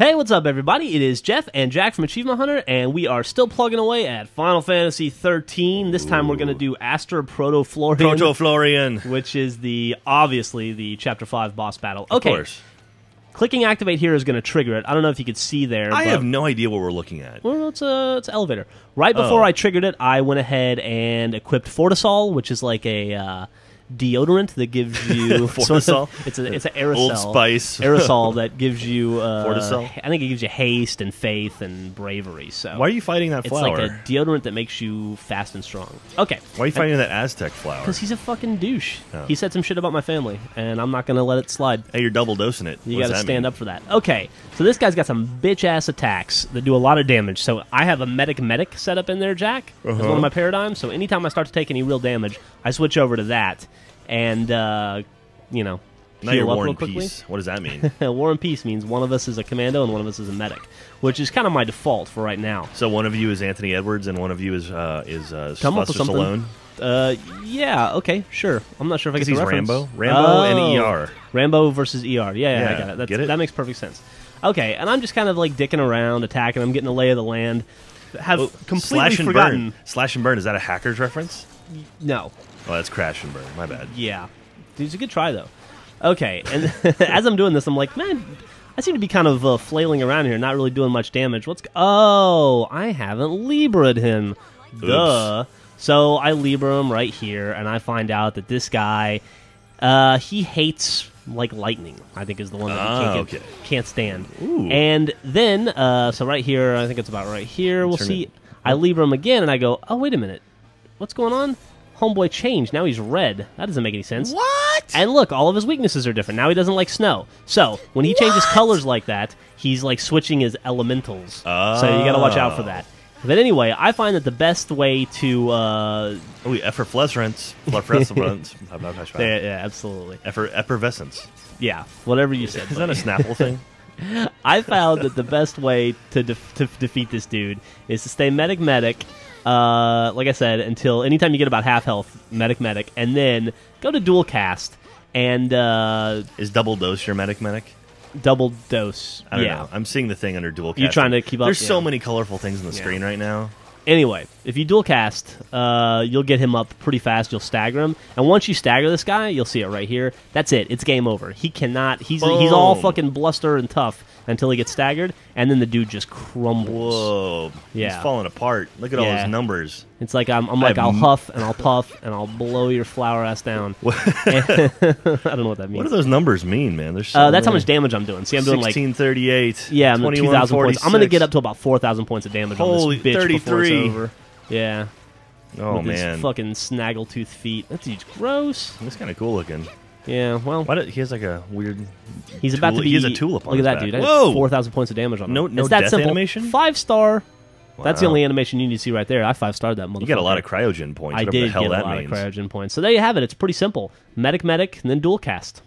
Hey, what's up everybody? It is Jeff and Jack from Achievement Hunter, and we are still plugging away at Final Fantasy XIII. This time we're going to do Aster Protoflorian, which is obviously the Chapter 5 boss battle. Okay. Of course. Clicking activate here is going to trigger it. I don't know if you could see there. I have no idea what we're looking at. Well, it's an elevator. Right before I triggered it, I went ahead and equipped Fortisol, which is like a deodorant that gives you Fortisol. It's an aerosol. Old Spice aerosol that gives you Fortisol. I think it gives you haste and faith and bravery. So why are you fighting that flower? It's like a deodorant that makes you fast and strong. Okay. Why are you fighting that Aztec flower? Because he's a fucking douche. Oh. He said some shit about my family, and I'm not gonna let it slide. Hey, you're double dosing it. You gotta stand up for that. Okay. So this guy's got some bitch ass attacks that do a lot of damage. So I have a medic set up in there, Jack. That's one of my paradigms. So anytime I start to take any real damage, I switch over to that. And, you know, now you're War and Peace. What does that mean? War and Peace means one of us is a commando and one of us is a medic, which is kind of my default for right now. So one of you is Anthony Edwards and one of you is Sylvester Stallone? Yeah, okay, sure. I'm not sure if I get the reference. Rambo and ER. Rambo versus ER. Yeah, I got it. Get it? That makes perfect sense. Okay, and I'm just kind of like dicking around, attacking. I'm getting the lay of the land. Completely forgotten. Slash and burn, is that a hacker's reference? No. Oh, that's Crash and Burn. My bad. Yeah. Dude, it's a good try, though. Okay, and as I'm doing this, I'm like, man, I seem to be kind of flailing around here, not really doing much damage. Oh, I haven't Libra'd him. Oops. Duh. So I Libra him right here, and I find out that this guy, he hates, like, lightning, I think is the one that he can't stand. Ooh. And then, so right here, I think it's about right here, we'll see. I Libra him again, and I go, oh, wait a minute. What's going on? Homeboy changed. Now he's red. That doesn't make any sense. What? And look, all of his weaknesses are different. Now he doesn't like snow. So when he changes colors like that, he's like switching his elementals. Oh. So you got to watch out for that. But anyway, I find that the best way to effervescence. Yeah, absolutely. Effervescence. Yeah, whatever you said. Is that a Snapple thing? I found that the best way to defeat this dude is to stay medic. Like I said, until anytime you get about half health, medic, and then go to dual cast. And is double dose your medic? Double dose. I don't know. I'm seeing the thing under dual cast. You're trying to keep up. There's so many colorful things on the screen right now. Anyway, if you dual cast, you'll get him up pretty fast. You'll stagger him, and once you stagger this guy, you'll see it right here. That's it. It's game over. He cannot. He's all fucking bluster and tough until he gets staggered, and then the dude just crumbles. Whoa! Yeah, he's falling apart. Look at all his numbers. It's like I'll huff and I'll puff and I'll blow your flower ass down. I don't know what that means. What do those numbers mean, man? So that's how much damage I'm doing. See, I'm doing like 1638. Yeah, I'm doing 2,000 points. I'm gonna get up to about 4,000 points of damage on this bitch 33. Over. Yeah. Oh, with man. His fucking snaggletooth feet. That dude's gross. He's kind of cool looking. Yeah, well. He has like a weird... He's about to be... He has a tulip on his back. Look at that dude. Whoa! 4,000 points of damage on him. No death animation? 5-star. Wow. That's the only animation you need to see right there. I 5-starred that motherfucker. You got a lot of cryogen points. I did get a lot of cryogen points. So there you have it. It's pretty simple. Medic, and then dual cast.